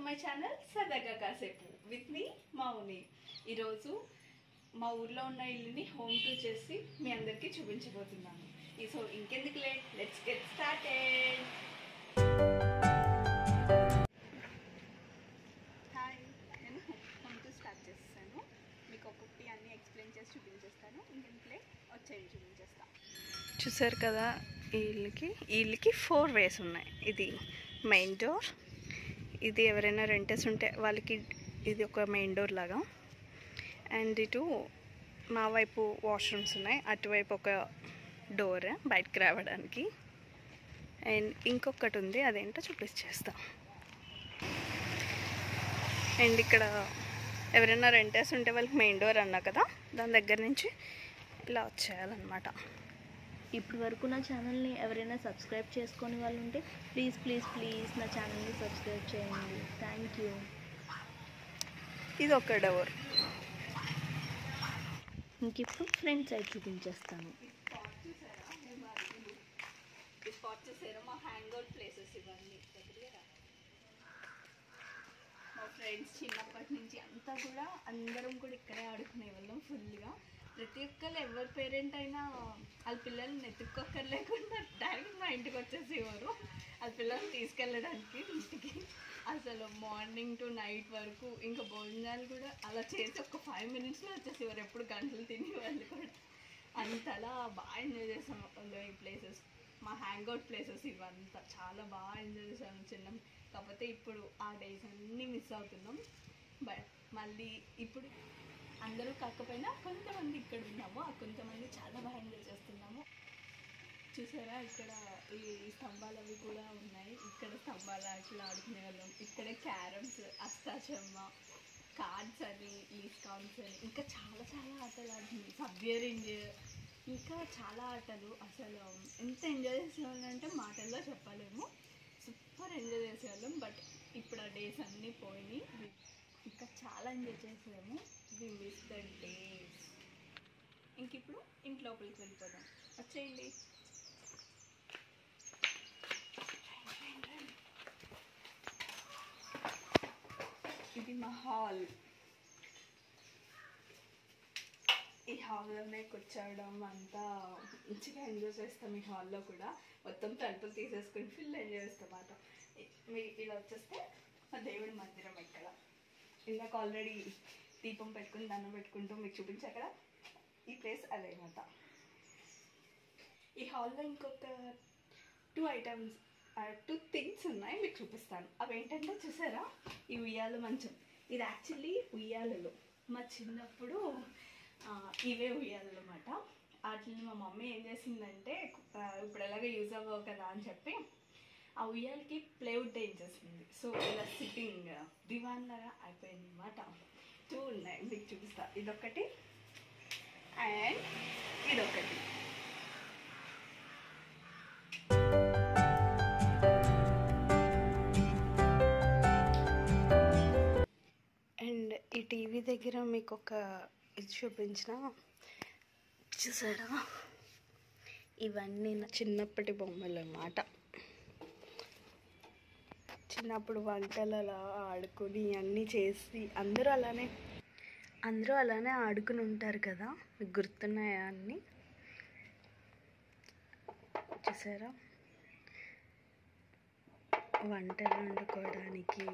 to my channel Saradaga Kasepu with me Mauni. Irozu మా ఊర్లో ఉన్న ఇల్లుని హోమ్ టూర్ చేసి మీ అందరికీ చూపించబోతున్నాను. సో ఇంకెందుకు late, let's get started. Hi, నేను హోమ్ టూర్ స్టార్ట్ చేస్తాను. మీకు ఒక్కొక్కటి అన్నీ ఎక్స్ప్లెయిన్ చేసి చూపించేస్తాను. ఇంకెందుకు లేట్, వచ్చేది చూపించేస్తాను. చూసారు కదా, ఈ ఇల్లుకి 4 వేస్ ఉన్నాయి. ఇది మెయిన్ డోర్. ఇది ఎవరైనా రెంటర్స్ ఉంటే వాళ్ళకి ఇది ఒక మెయిన్ డోర్ లాగా. అండ్ ఇటు మా వైపు వాష్రూమ్స్ ఉన్నాయి, అటువైపు ఒక డోర్ బయటకు రావడానికి. అండ్ ఇంకొకటి ఉంది, అదేంటో చూపించేస్తాం. అండ్ ఇక్కడ ఎవరైనా రెంటర్స్ ఉంటే వాళ్ళకి మెయిన్ డోర్ అన్నా కదా, దాని దగ్గర నుంచి ఇలా వచ్చేయాలన్నమాట. ఇప్పటి వరకు నా ఛానల్ని ఎవరైనా సబ్స్క్రైబ్ చేసుకునే వాళ్ళు ఉంటే ప్లీజ్ నా ఛానల్ని సబ్స్క్రైబ్ చేయండి. Thank you. ఇది ఒక డోర్. ఇంకిప్పుడు ఫ్రంట్ సైడ్ చూపించేస్తాను. మా ఫ్రెండ్స్ చిన్నప్పటి నుంచి అంతా కూడా అందరం కూడా ఇక్కడే ఆడుకునే వాళ్ళం ఫుల్గా. ప్రతి ఒక్కరు ఎవరి పేరెంట్ అయినా వాళ్ళ పిల్లల్ని ఎత్తుక్కోక్కర్లేకుండా డైరెక్ట్ మా ఇంటికి వచ్చేసేవారు వాళ్ళ పిల్లల్ని తీసుకెళ్ళడానికి ఇంటికి. అసలు మార్నింగ్ టు నైట్ వరకు ఇంకా భోజనాలు కూడా అలా చేసి ఒక 5 నిమిషాలు వచ్చేసేవారు. ఎప్పుడు గంటలు తినేవాళ్ళు కూడా. అంతలా బాగా ఎంజాయ్ చేసాం ఈ ప్లేసెస్, మా హ్యాంగ్అవుట్ ప్లేసెస్ ఇవంతా. చాలా బాగా ఎంజాయ్ చేసాము చిన్న. కాకపోతే ఇప్పుడు ఆ డేస్ అన్నీ మిస్ అవుతున్నాం. బట్ మళ్ళీ ఇప్పుడు అందరూ కాకపోయినా కొంతమంది ఇక్కడ ఉన్నాము, ఆ కొంతమంది చాలా బాగా ఎంజాయ్ చేస్తున్నాము. చూసారా, ఇక్కడ ఈ స్తంభాలు అవి కూడా ఉన్నాయి. ఇక్కడ స్తంభాలు అట్లా ఆడుకునే వాళ్ళం. ఇక్కడే క్యారమ్స్, అష్టాచమ్మ, కార్డ్స్ అని, ఈ స్కాన్స్ అని, ఇంకా చాలా చాలా ఆటలు ఆడుతుంది. సబ్జరింగ్, ఇంకా చాలా ఆటలు. అసలు ఎంత ఎంజాయ్ చేసేవాళ్ళం అంటే మాటల్లో చెప్పలేము. సూపర్ ఎంజాయ్ చేసేవాళ్ళం. బట్ ఇప్పుడు ఆ డేస్ అన్నీ పోయినాయి. ఇంకా చాలా ఎంజాయ్ చేసాము. We miss the days. ఇంక ఇప్పుడు ఇంటి లోపలికి వెళ్ళిపోదాం, వచ్చేయండి. ఇది మా హాల్. ఈ హాల్లోనే కూర్చోవడం అంతా మంచిగా ఎంజాయ్ చేస్తాం. ఈ హాల్లో కూడా మొత్తం తలుపులు తీసేసుకుని ఫుల్ ఎంజాయ్ చేస్తాం మాట. ఇలా వచ్చేస్తే మా దేవుడి మందిరం. ఇక్కడ ఇందాక ఆల్రెడీ దీపం పెట్టుకుని దండం పెట్టుకుంటూ మీకు చూపించారు కదా, ఈ ప్లేస్ అదేమాట. ఈ హాల్లో ఇంకొక 2 థింగ్స్ ఉన్నాయి, మీకు చూపిస్తాను. అవి ఏంటంటే చూసారా, ఈ ఉయ్యాల మంచం. ఇది యాక్చువల్లీ ఉయ్యాలలో మా చిన్నప్పుడు ఇవే ఉయ్యాలన్నమాట. వాటిని మా మమ్మీ ఏం చేసిందంటే, ఇప్పుడు ఎలాగో యూజ్ అవ్వవు కదా అని చెప్పి ఆ ఉయ్యాలకి ప్లేవుడ్ వేయించేసింది. సో ఇలా సిట్టింగ్ దివాన్ లాగా అయిపోయింది అనమాట. 2 ఉన్నాయి, మీకు చూపిస్తా. ఇదొకటి అండ్ ఇదొకటి. అండ్ ఈ టీవీ దగ్గర మీకు ఒక ఇది చూపించిన, చూసారా, ఇవన్నీ నా చిన్నప్పటి బొమ్మలు అన్నమాట. చిన్నప్పుడు వంటలు అలా ఆడుకుని అన్నీ చేసి అందరూ అలానే ఆడుకుని ఉంటారు కదా, మీకు గుర్తున్నాయా అన్నీ? చూసారా, వంటలు వండుకోవడానికి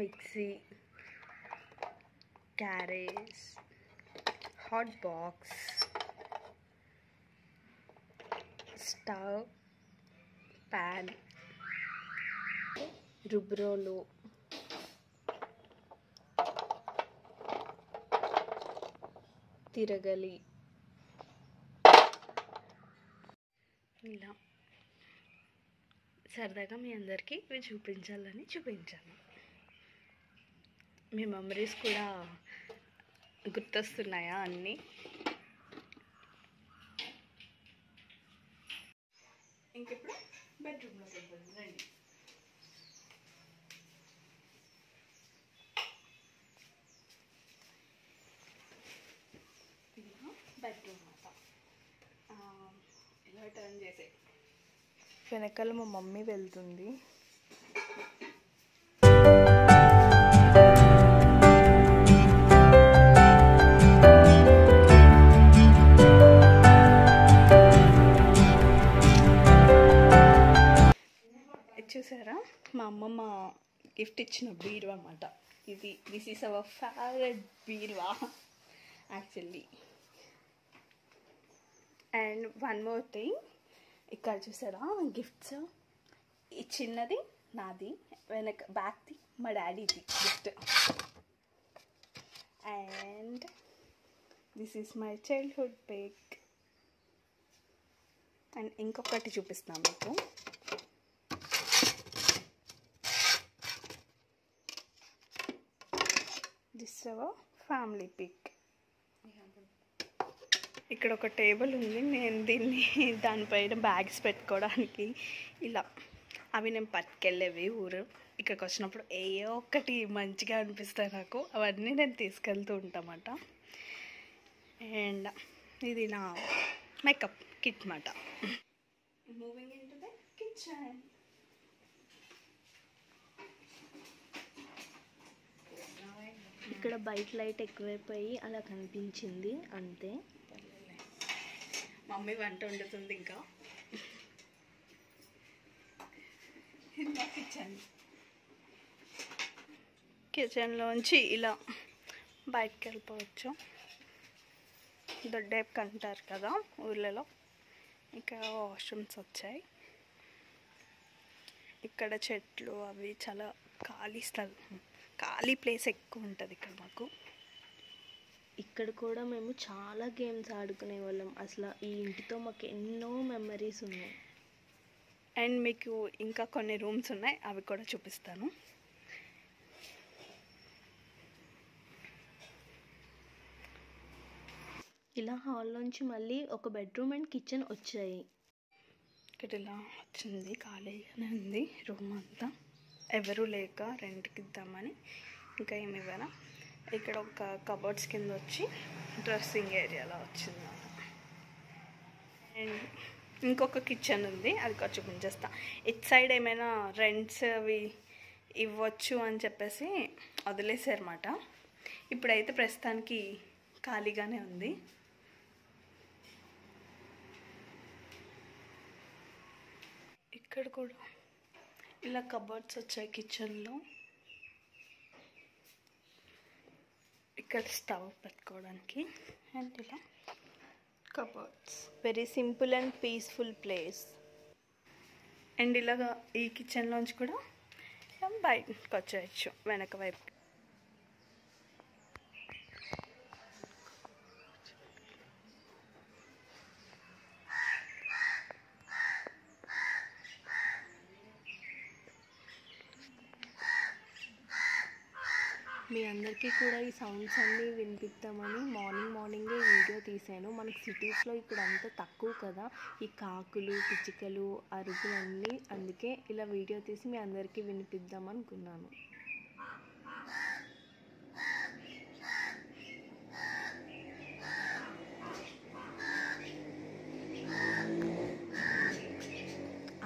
mixie, carriage, hot box, stove, pan, రుబ్రోలు, తిరగలి, ఇలా సరదాగా మీ అందరికీ ఇవి చూపించాలని చూపించాను. మీ మెమరీస్ కూడా గుర్తొస్తున్నాయా అన్నీ? ఇంకెప్పుడు బెడ్రూమ్లోకి వెళ్ళిపోయింది రండి. బెడ్రూమ్ ఇలా టర్న్ చేసే వెనకాల మా మమ్మీ వెళ్తుంది. మా అమ్మమ్మ గిఫ్ట్ ఇచ్చిన బీరువా అన్నమాట ఇది. దిస్ ఈస్ అవర్ ఫేవరెట్ బీరువా actually. And one more thing, ఇక్కడ చూసారా గిఫ్ట్స్, ఈ చిన్నది నాది, వెనక బ్యాక్ది మా డాడీది gift. And this is my childhood pic. And ఇంకొకటి చూపిస్తున్నాను మీకు, దిస్ అవర్ ఫ్యామిలీ పిక్. ఇక్కడ ఒక టేబుల్ ఉంది, నేను దీన్ని దానిపైన బ్యాగ్స్ పెట్టుకోవడానికి ఇలా, అవి నేను పట్టుకెళ్ళేవి ఊరు. ఇక్కడికి వచ్చినప్పుడు ఏ ఒక్కటి మంచిగా అనిపిస్తాయి నాకు, అవన్నీ నేను తీసుకెళ్తూ ఉంటామాట. అండ్ ఇది నా మేకప్ కిట్ మాట. Moving in to the kitchen, ఇక్కడ బయట లైట్ ఎక్కువైపోయి అలా కనిపించింది అంతే. మమ్మీ వంట వండుతుంది ఇంకా. కిచెన్లోంచి ఇలా బయటకు వెళ్ళిపోవచ్చు, దొడ్డేపు అంటారు కదా ఊర్లలో. ఇక్కడ వాష్రూమ్స్ వచ్చాయి, ఇక్కడ చెట్లు అవి, చాలా ఖాళీ స్థలం, ఖాళీ ప్లేస్ ఎక్కువ ఉంటుంది ఇక్కడ మాకు. ఇక్కడ కూడా మేము చాలా గేమ్స్ ఆడుకునే వాళ్ళం, అసలు ఈ ఇంటితో మాకు ఎన్నో మెమరీస్ ఉన్నాయి. అండ్ మీకు ఇంకా కొన్ని రూమ్స్ ఉన్నాయి, అవి కూడా చూపిస్తాను. ఇలా హాల్లోంచి మళ్ళీ ఒక బెడ్రూమ్ అండ్ కిచెన్ వచ్చాయి. ఇక్కడ ఇలా వచ్చింది, ఖాళీగానే ఉంది రూమ్ అంతా, ఎవరూ లేక రెంట్కి ఇద్దామని. ఇంకా ఏమి ఇవ్వరా, ఇక్కడ ఒక కబోర్డ్స్ కింద వచ్చి డ్రెస్సింగ్ ఏరియాలో వచ్చింది. అండ్ ఇంకొక కిచెన్ ఉంది, అది కొంచెం గుంజేస్తా. ఇట్ సైడ్ ఏమైనా రెంట్స్ అవి ఇవ్వచ్చు అని చెప్పేసి వదిలేసారన్నమాట. ఇప్పుడైతే ప్రస్తుతానికి ఖాళీగానే ఉంది. ఇక్కడ కూడా ఇలా కబోర్డ్స్ వచ్చాయి కిచెన్లో, ఇక్కడ స్టవ్ పెట్టుకోవడానికి. అండ్ ఇలా cupboards, very simple and peaceful place. And ఇలాగా ఈ కిచెన్లోంచి కూడా బయటకు వచ్చేయచ్చు వెనక వైపు. మీ అందరికీ కూడా ఈ సౌండ్స్ అన్నీ వినిపిద్దామని మార్నింగే వీడియో తీసాను. మనకి సిటీస్లో ఇక్కడ అంతా తక్కువ కదా ఈ కాకులు, పిచ్చుకలు, అరుపులు అన్నీ, అందుకే ఇలా వీడియో తీసి మీ అందరికీ వినిపిద్దామనుకున్నాను.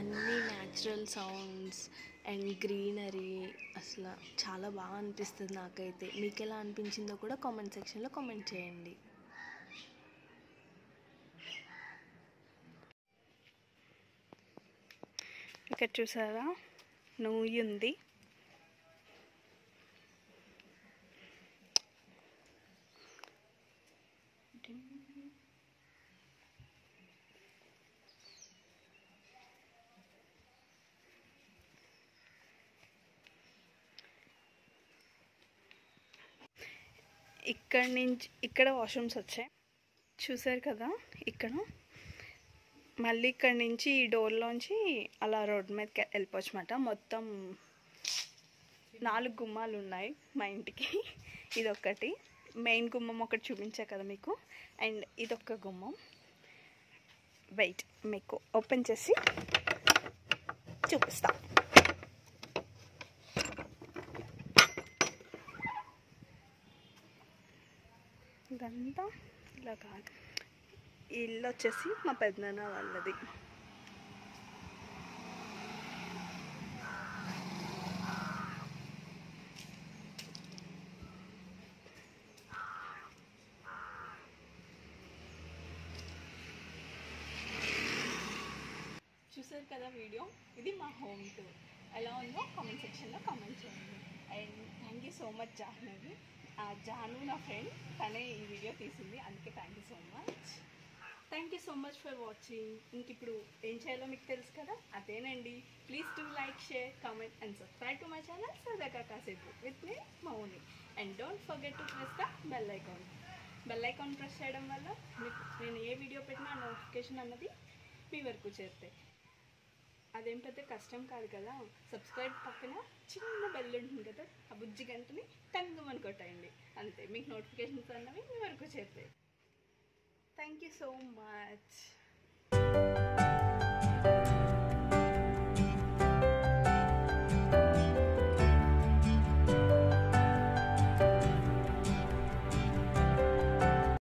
అన్నీ న్యాచురల్ సౌండ్స్ అండ్ గ్రీనరీ, అసలు చాలా బాగా అనిపిస్తుంది నాకైతే. మీకు ఎలా అనిపించిందో కూడా కామెంట్ సెక్షన్లో కామెంట్ చేయండి. ఇక్కడ చూసారా నూయి ఉంది, ఇక్కడ నుంచి ఇక్కడ వాష్రూమ్స్ వచ్చాయి చూసారు కదా. ఇక్కడ మళ్ళీ ఇక్కడ నుంచి ఈ డోర్లోంచి అలా రోడ్ మీదకి వెళ్ళిపోవచ్చు అన్నమాట. మొత్తం 4 గుమ్మాలు ఉన్నాయి మా ఇంటికి. ఇదొకటి మెయిన్ గుమ్మం, ఒకటి చూపించా కదా మీకు. అండ్ ఇదొక గుమ్మం, వెయిట్ మీకు ఓపెన్ చేసి చూపిస్తా. ఇదంతా ఇలా కాదు, ఈ ఇల్లు వచ్చేసి మా పెద్దనాన్న వాళ్ళది. చూసారు కదా వీడియో, ఇది మా హోమ్ టూర్. ఎలా ఉందో కామెంట్ సెక్షన్లో కామెంట్ చేయండి. And thank you so much Jahnavi. Janu నా ఫ్రెండ్, తనే ఈ వీడియో తీసింది, అందుకే thank you so much. Thank you so much for watching. ఇంక ఇప్పుడు ఏం చేయాలో మీకు తెలుసు కదా, అదేనండి. Please do like, share, comment and subscribe to my channel సరదాగా కాసేపు with me Mouni. And don't forget to press the bell icon. Bell icon press చేయడం వల్ల మీకు నేను ఏ వీడియో పెట్టినా నోటిఫికేషన్ అన్నది మీ వరకు చేరుతాయి. అదేం పెద్ద కష్టం కాదు కదా. సబ్స్క్రైబ్ పక్కన చిన్న బెల్ ఉంటుంది కదా, ఆ బుజ్జి గంటని టంగుమని కొట్టండి, అంతే మీకు నోటిఫికేషన్స్ అన్నవి మీ వరకు చేరుతాయి. Thank you so much.